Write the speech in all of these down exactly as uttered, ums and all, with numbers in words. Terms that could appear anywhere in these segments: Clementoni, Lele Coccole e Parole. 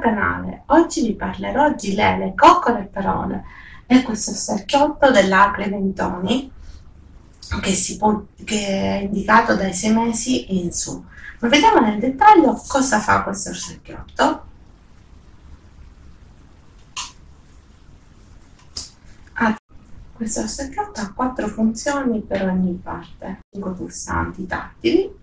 Canale. Oggi vi parlerò di Lele Coccole e Parole, è questo scherzetto della Clementoni che, si può, che è indicato dai sei mesi in su. Ma vediamo nel dettaglio cosa fa questo scherzetto. Ah, questo scherzetto ha quattro funzioni per ogni parte, cinque pulsanti tattili.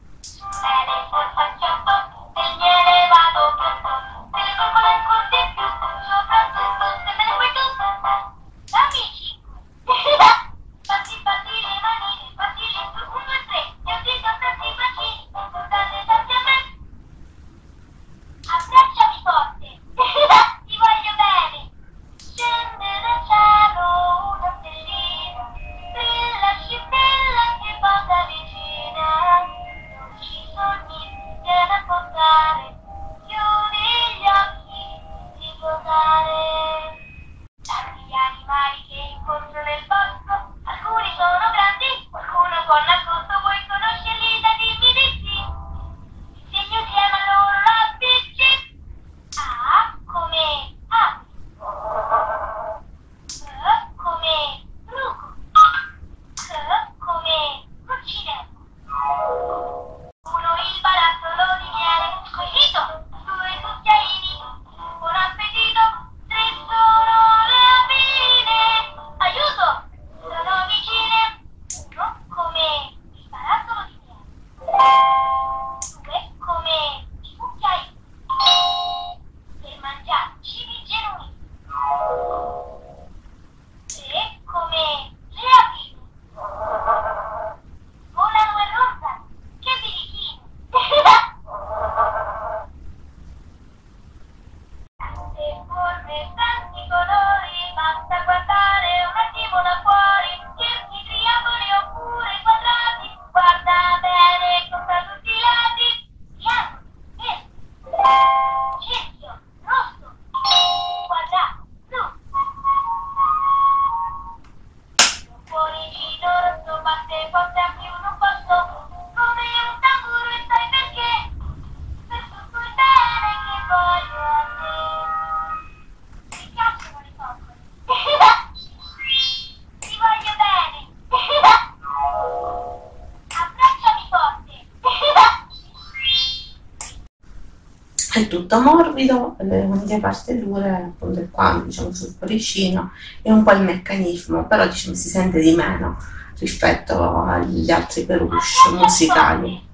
È tutto morbido, le uniche parti dure appunto è qua, diciamo, sul cuoricino, è un po' il meccanismo, però diciamo si sente di meno rispetto agli altri peluche musicali.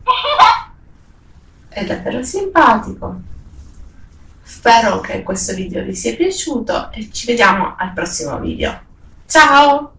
È davvero simpatico. Spero che questo video vi sia piaciuto e ci vediamo al prossimo video. Ciao!